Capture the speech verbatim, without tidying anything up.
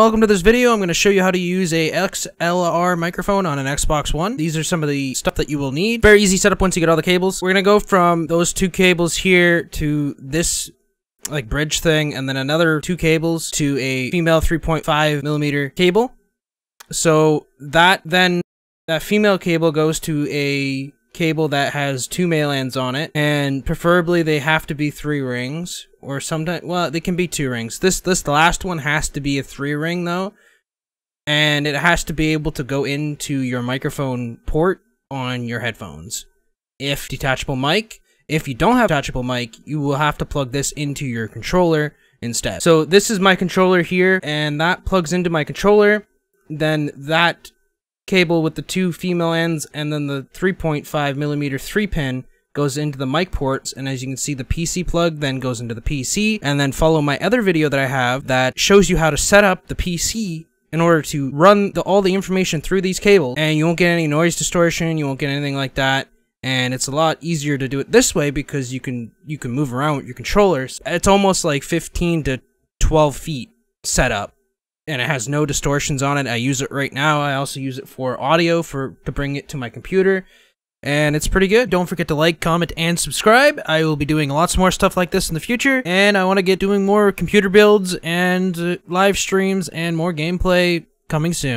Welcome to this video. I'm going to show you how to use a X L R microphone on an Xbox One. These are some of the stuff that you will need. Very easy setup once you get all the cables. We're going to go from those two cables here to this like bridge thing and then another two cables to a female three point five millimeter cable. So that then that female cable goes to a cable that has two male ends on it, and preferably they have to be three rings, or sometimes, well, they can be two rings. This, this, the last one has to be a three ring though, and it has to be able to go into your microphone port on your headphones. If detachable mic, if you don't have detachable mic, you will have to plug this into your controller instead. So this is my controller here, and that plugs into my controller. Then that cable with the two female ends and then the three point five millimeter three pin goes into the mic ports, and as you can see, the P C plug then goes into the P C. And then follow my other video that I have that shows you how to set up the P C in order to run the, all the information through these cables, and you won't get any noise distortion, you won't get anything like that. And it's a lot easier to do it this way because you can you can move around with your controllers. It's almost like fifteen to twelve feet setup, and it has no distortions on it. I use it right now. I also use it for audio for to bring it to my computer, and it's pretty good. Don't forget to like, comment, and subscribe. I will be doing lots more stuff like this in the future, and I want to get doing more computer builds and uh, live streams and more gameplay coming soon.